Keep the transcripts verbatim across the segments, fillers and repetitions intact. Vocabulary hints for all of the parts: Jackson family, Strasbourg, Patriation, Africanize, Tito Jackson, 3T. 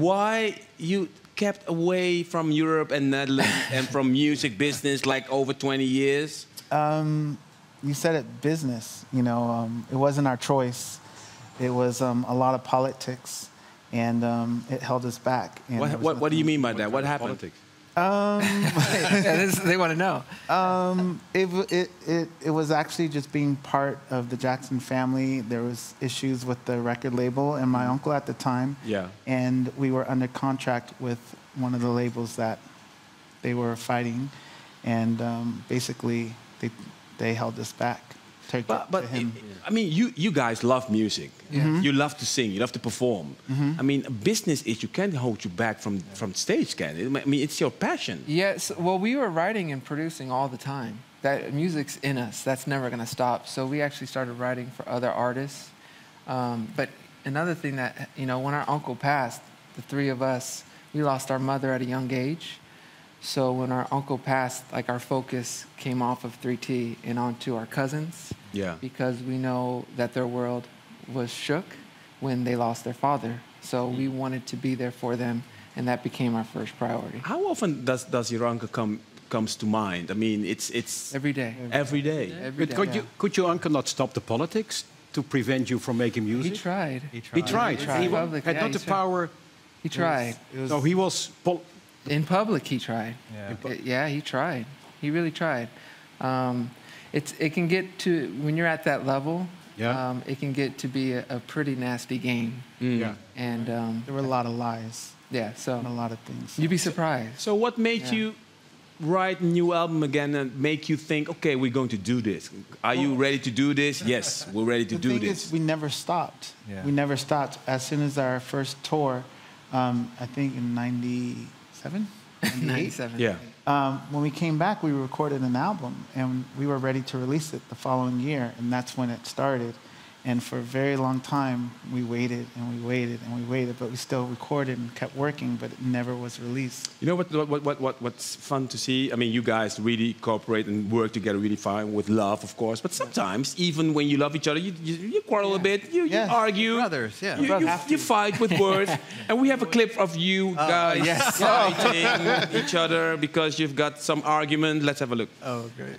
why you kept away from Europe and Netherlands and from music business like over twenty years? Um, you said it, business. You know, um, it wasn't our choice. It was um, a lot of politics, and um, it held us back. And what, what, what do you mean by that? What happened? Politics? Um, they want to know. Um, it, it, it, it was actually just being part of the Jackson family. There was issues with the record label and my uncle at the time. Yeah. And we were under contract with one of the labels that they were fighting. And um, basically, they, they held us back. To, but to but it, I mean, you, you guys love music. Mm-hmm. You love to sing. You love to perform. Mm-hmm. I mean, a business is, you can't hold you back from, from stage, can it? I mean, it's your passion. Yes. Well, we were writing and producing all the time. That music's in us. That's never going to stop. So we actually started writing for other artists. Um, but another thing that, you know, when our uncle passed, the three of us, we lost our mother at a young age. So when our uncle passed, like, our focus came off of three T and onto our cousins. Yeah. Because we know that their world was shook when they lost their father. So mm. we wanted to be there for them, and that became our first priority. How often does, does your uncle come, comes to mind? I mean, it's... it's every day. Every day. Every day. Every day. Could, yeah. you, could your uncle not stop the politics to prevent you from making music? He tried. He tried. He tried. He, tried. he, tried. he had yeah, not he the tried. power... He tried. No, so he was... In public, he tried. Yeah, it, yeah he tried. He really tried. Um, it's, it can get to, when you're at that level, yeah. um, it can get to be a, a pretty nasty game. Mm. Yeah. And um, there were a lot of lies. Yeah, so. And a lot of things. So. You'd be surprised. So what made yeah. you write a new album again and make you think, okay, we're going to do this? Are well, you ready to do this? Yes, we're ready to the do thing this. Is, we never stopped. Yeah. We never stopped. As soon as our first tour, um, I think in ninety... Seven? ninety-seven. Yeah. Um, when we came back, we recorded an album, and we were ready to release it the following year, and that's when it started. And for a very long time, we waited, and we waited, and we waited, but we still recorded and kept working, but it never was released. You know what, what, what, what, what's fun to see? I mean, you guys really cooperate and work together really fine, with love, of course, but sometimes, even when you love each other, you, you, you quarrel yeah. a bit, you, yes. you argue. Brothers, yeah. You, Brothers. You, you, you fight with words, and we have a clip of you uh, guys yes. fighting with each other because you've got some argument. Let's have a look. Oh, great.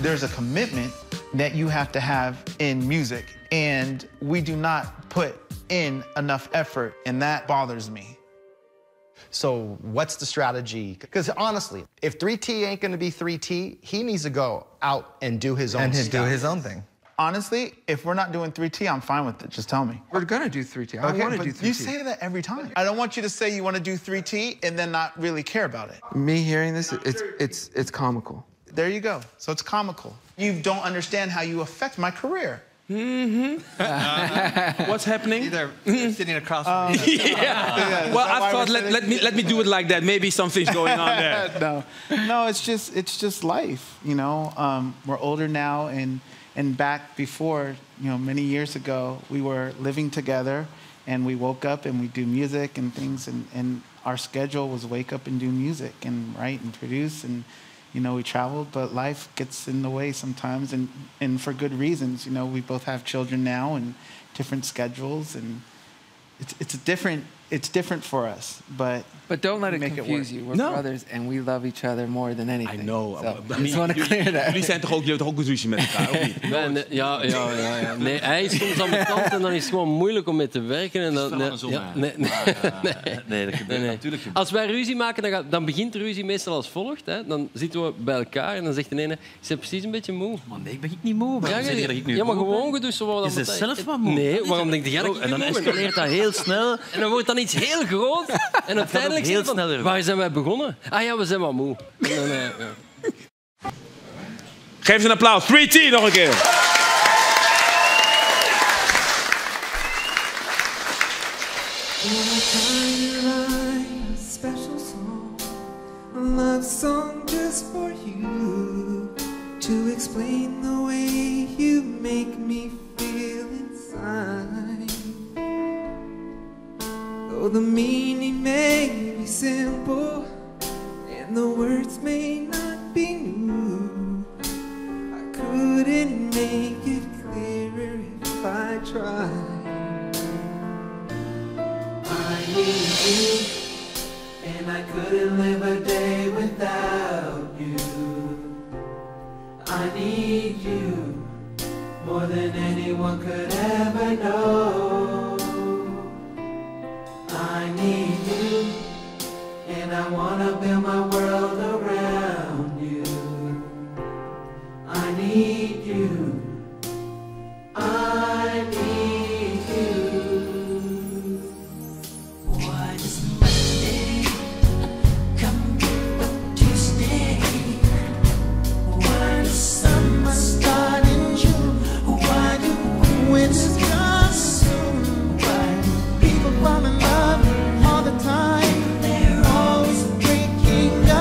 There's a commitment that you have to have in music, and we do not put in enough effort, and that bothers me. So what's the strategy? Because honestly, if three T ain't gonna be three T, he needs to go out and do his own thing. And do his own thing. Honestly, if we're not doing three T, I'm fine with it. Just tell me. We're gonna do three T. I okay, wanna do three T. You say that every time. I don't want you to say you wanna do three T and then not really care about it. Me hearing this, it's it's it's comical. There you go. So it's comical. You don't understand how you affect my career. Mm-hmm. uh, what's happening? They're sitting across from me. Um, yeah. yeah well, I thought let, let me let me do it like that. Maybe something's going on there. no, no, it's just it's just life. You know, um, we're older now, and and back before, you know, many years ago, we were living together, and we woke up and we do music and things, and and our schedule was wake up and do music and write and produce and. You know, we traveled, but life gets in the way sometimes, and, and for good reasons. You know, we both have children now and different schedules, and it's, it's, different, it's different for us, but... But don't let it confuse you. We're no. brothers, and we love each other more than anything. I know. So, I just want to clear that. Jullie zijn toch ook, jullie hebben toch ook een ruzie met elkaar, of niet? Nee, nee, ja, ja, ja, ja. Nee, hij is soms aan mijn kant en dan is het gewoon moeilijk om mee te werken. En dan, nee, ja, nee, nee, nee, nee, dat gebeurt nee. natuurlijk. Als wij ruzie maken, dan, gaat, dan begint de ruzie meestal als volgt. Hè. Dan zitten we bij elkaar en dan zegt de ene, ik ben precies een beetje moe. Maar nee, ik ben niet moe. Ja, ja, ja, ik nu ja, maar gewoon gedoe. Je bent zelf maar moe. Nee, waarom denk jij dat ik niet moe ben? En dan escaleert dat heel snel. En dan wordt dan iets heel groot. En uiteindelijk... Heel sneller. Waar zijn wij begonnen? Ah ja, we zijn wel moe. Nee, nee, nee. Geef eens een applaus. three T nog een keer. Oh, the meaning may be simple, and the words may not be new. I couldn't make it clearer if I tried. I need you, and I couldn't live a day without you. I need you more than anyone could ever know. I need you, and I wanna build my world around you. I need you. I need you. Why does Monday come with Tuesday? Why does summer start in June? Why do winters come soon? Why do people fall in love all the time? They're always breaking up.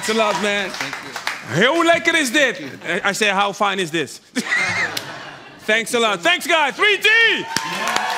Thanks a lot, man. Thank you. Heel lekker is dit. I say, how fine is this? Thanks a lot. Thanks, guys. three T! Yeah.